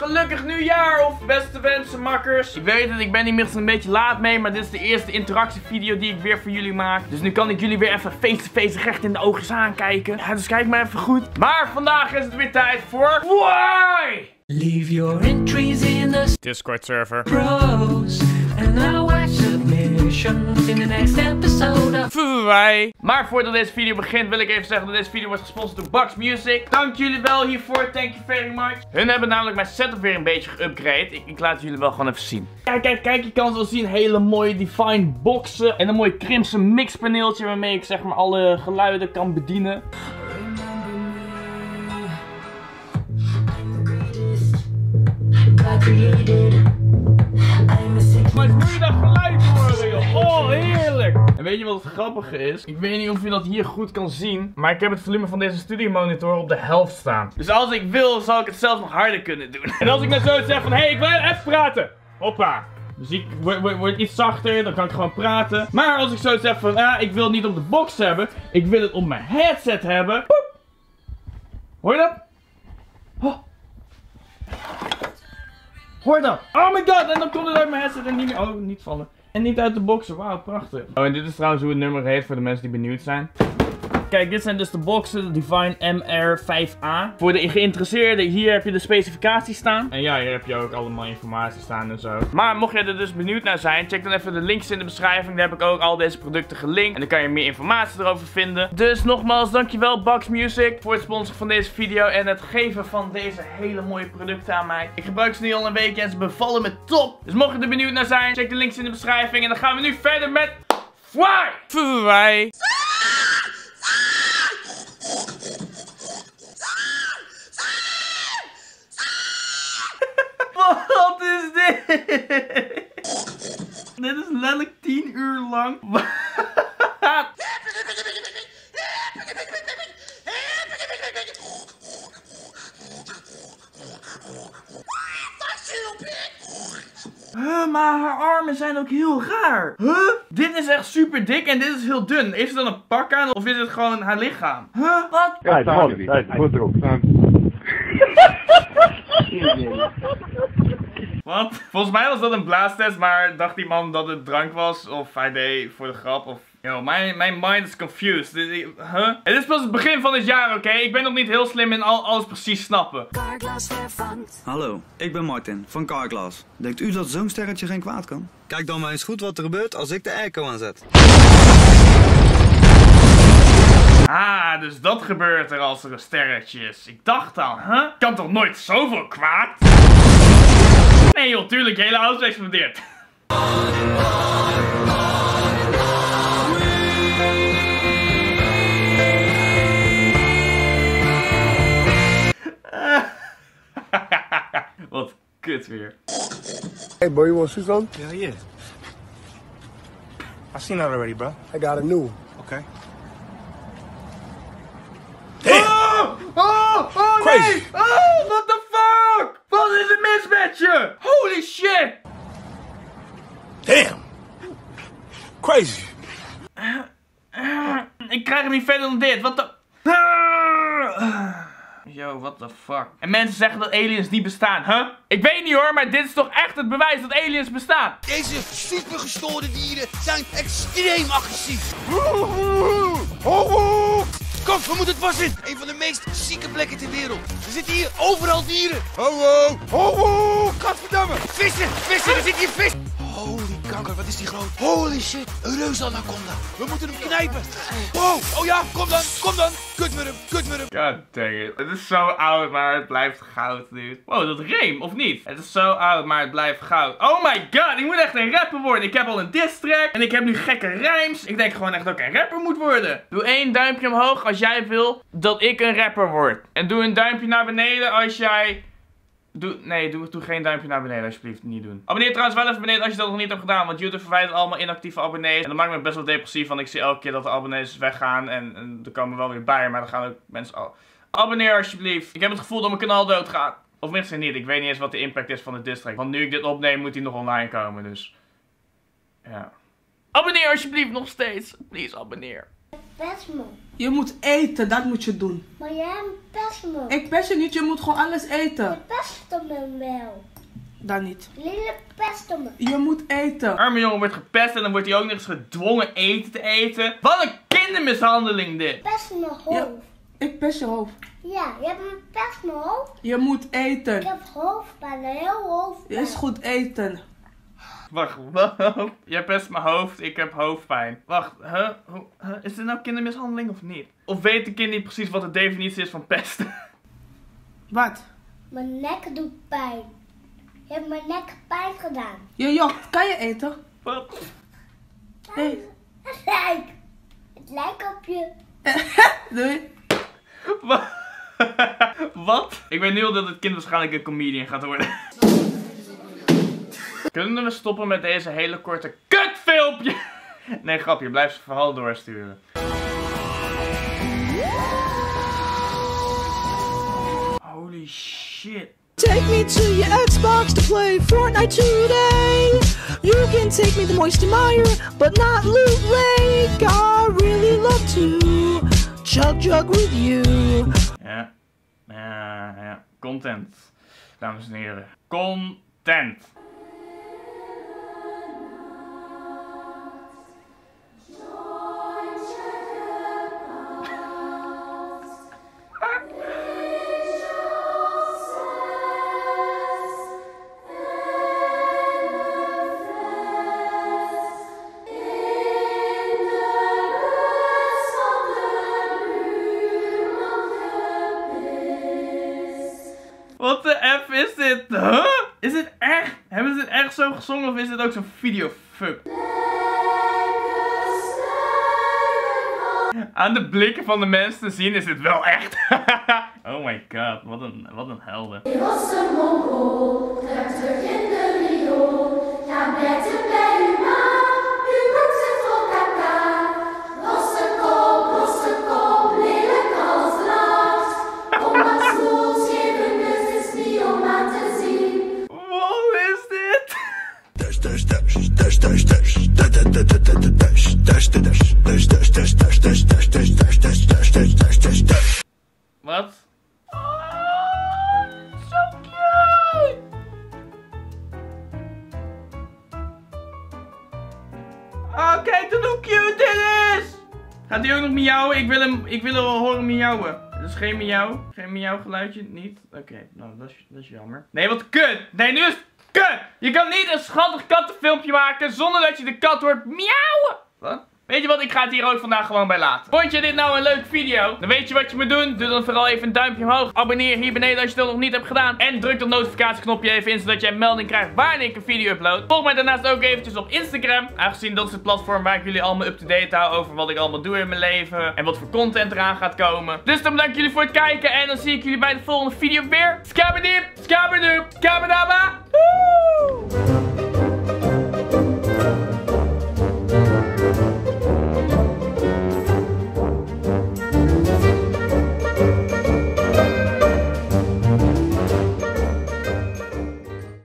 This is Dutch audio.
nog gelukkig nieuwjaar of beste wensen, makkers. Ik weet het, ik ben inmiddels een beetje laat mee, maar dit is de eerste interactievideo die ik weer voor jullie maak. Dus nu kan ik jullie weer even face-to-face recht in de oogjes aankijken. Ja, dus kijk maar even goed. Maar vandaag is het weer tijd voor... Why? Leave your entries in the Discord server. Bros, and I'll watch the mission in the next episode of... Bye. Maar voordat deze video begint wil ik even zeggen dat deze video wordt gesponsord door Bax Music. Dank jullie wel hiervoor, thank you very much. Hun hebben namelijk mijn setup weer een beetje geüpgrade. Ik laat jullie wel gewoon even zien. Kijk, kijk, kijk, je kan zo zien hele mooie Divine boxen. En een mooi crimson mixpaneeltje waarmee ik zeg maar alle geluiden kan bedienen. Maar moet je dat geluid worden, joh? Oh, heerlijk! En weet je wat het grappige is? Ik weet niet of je dat hier goed kan zien, maar ik heb het volume van deze studiomonitor op de helft staan. Dus als ik wil, zal ik het zelf nog harder kunnen doen. En als ik nou zo zeg van, hé, ik wil even praten. Hoppa. Muziek wordt iets zachter, dan kan ik gewoon praten. Maar als ik zo zeg van, ik wil het niet op de box hebben, ik wil het op mijn headset hebben. Boep. Hoor je dat? Oh. Hoor dat? Oh my god, en dan komt het uit mijn headset en niet meer... Oh, niet vallen. En niet uit de boxen, wauw, prachtig. Oh, en dit is trouwens hoe het nummer heet voor de mensen die benieuwd zijn. Kijk, dit zijn dus de boxen, de Divine MR5A. Voor de geïnteresseerden, hier heb je de specificaties staan. En ja, hier heb je ook allemaal informatie staan en zo. Maar mocht jij er dus benieuwd naar zijn, check dan even de links in de beschrijving. Daar heb ik ook al deze producten gelinkt. En dan kan je meer informatie erover vinden. Dus nogmaals, dankjewel Bax Music voor het sponsoren van deze video. En het geven van deze hele mooie producten aan mij. Ik gebruik ze nu al een week en ze bevallen me top. Dus mocht je er benieuwd naar zijn, check de links in de beschrijving. En dan gaan we nu verder met... Fly! Wat is dit? Dit is letterlijk 10 uur lang. Maar haar armen zijn ook heel raar. Huh? Dit is echt super dik en dit is heel dun. Is het dan een pak aan of is het gewoon haar lichaam? Huh? Wat? Ja, het moet erop staan. Wat? Volgens mij was dat een blaastest, maar dacht die man dat het drank was of hij deed voor de grap of... Yo, mijn mind is confused. Huh? Het is pas het begin van dit jaar, oké? Ik ben nog niet heel slim in alles precies snappen. Carglass vervangt. Hallo, ik ben Martin van Carglass. Denkt u dat zo'n sterretje geen kwaad kan? Kijk dan maar eens goed wat er gebeurt als ik de airco aanzet. Ah, dus dat gebeurt er als er een sterretje is. Ik dacht al, huh? Kan toch nooit zoveel kwaad? Nee joh, tuurlijk, hele auto explodeert. Wat kut weer. Hey bro, you want shoes on? Yeah, yeah. I've seen that already, bro. I got a new one. Okay. Oh! Oh! Oh nee! Oh! What the fuck? Wat is er mis met je? Holy shit! Damn! Crazy! Ik krijg hem niet verder dan dit. Wat de... Yo, what the fuck. En mensen zeggen dat aliens niet bestaan, huh? Ik weet niet hoor, maar dit is toch echt het bewijs dat aliens bestaan. Deze supergestoorde dieren zijn extreem agressief. Kom, we moeten het was in. Een van de meest zieke plekken ter wereld. Er zitten hier overal dieren. Ho, ho, ho, ho, godverdamme. Vissen, vissen, er zit hier vis. Holy kanker, wat is die groot. Holy shit, een reusanaconda. We moeten hem knijpen. Wow, oh ja, kom dan, kom dan. Kutmurm, kutmurm. God dang it. Het is zo oud, maar het blijft goud, dude. Wow, dat reem, of niet? Het is zo oud, maar het blijft goud. Oh my god, ik moet echt een rapper worden. Ik heb al een diss track en ik heb nu gekke rijms. Ik denk gewoon echt dat ik een rapper moet worden. Doe 1 duimpje omhoog als jij wil dat ik een rapper word. En doe een duimpje naar beneden als jij... doe geen duimpje naar beneden, alsjeblieft. Niet doen. Abonneer trouwens wel even beneden als je dat nog niet hebt gedaan. Want YouTube verwijdert allemaal inactieve abonnees. En dat maakt me best wel depressief, want ik zie elke keer dat de abonnees weggaan. En er komen wel weer bij, maar dan gaan ook mensen al... Abonneer alsjeblieft. Ik heb het gevoel dat mijn kanaal doodgaat. Of minstens niet, ik weet niet eens wat de impact is van de diss track. Want nu ik dit opneem, moet die nog online komen, dus... Ja. Abonneer alsjeblieft nog steeds. Please, abonneer. pest me. Je moet eten, dat moet je doen. Maar jij pest me. Ik pest je niet, je moet gewoon alles eten. Je pest me wel. Dan niet. Lille pest me. Je moet eten. Arme jongen wordt gepest en dan wordt hij ook nog eens gedwongen eten te eten. Wat een kindermishandeling dit. Pest me hoofd. Ja, ik pest je hoofd. Ja, je hebt een pest me hoofd. Je moet eten. Ik heb hoofdpijn, heel hoofdpijn. Is goed eten. Wacht, wat? Jij pest mijn hoofd, ik heb hoofdpijn. Wacht, huh? Is dit nou kindermishandeling of niet? Of weet de kind niet precies wat de definitie is van pesten? Wat? Mijn nek doet pijn. Je hebt mijn nek pijn gedaan. Jojo, kan je eten? Wat? Nee. Het lijkt op je. Doei. Wat? Wat? Ik weet nu al dat het kind waarschijnlijk een comedian gaat worden. Kunnen we stoppen met deze hele korte kutfilmpje? Nee, grapje, blijf ze verhaal doorsturen. Holy shit. Take me to your Xbox to play Fortnite today. You can take me to Moisty Mire, but not Loot Lake. I really love to chug with you. Ja, ja, ja. Content. Dames en heren. Content. Wat de F is dit? Huh? Is dit echt? Hebben ze dit echt zo gezongen of is dit ook zo'n videofuck? Aan de blikken van de mensen te zien is dit wel echt. Oh my god, wat een helden. Ik was een mongool, terug in de riool. Ga beter bij u ma, u wordt ze vol kaka. Losse kop, lelijk als last. Oma zoel, zeven dus is niet om aan te zien. Wat is dit? Wat? Zo cute! Oh, kijk dan hoe cute dit is! Gaat hij ook nog miauwen? Ik wil hem horen miauwen. Dus geen miauw. Geen miauw geluidje, niet? Oké, nou dat is jammer. Nee, wat kut! Nee, nu is het kut! Je kan niet een schattig kattenfilmpje maken zonder dat je de kat hoort miauwen! Wat? Weet je wat, ik ga het hier ook vandaag gewoon bij laten. Vond je dit nou een leuke video? Dan weet je wat je moet doen. Doe dan vooral even een duimpje omhoog. Abonneer hier beneden als je dat nog niet hebt gedaan. En druk dat notificatieknopje even in, zodat jij een melding krijgt wanneer ik een video upload. Volg mij daarnaast ook eventjes op Instagram. Aangezien dat is het platform waar ik jullie allemaal up-to-date hou over wat ik allemaal doe in mijn leven. En wat voor content eraan gaat komen. Dus dan bedank jullie voor het kijken. En dan zie ik jullie bij de volgende video weer. Skabadoop, skabadoop, skabadoop.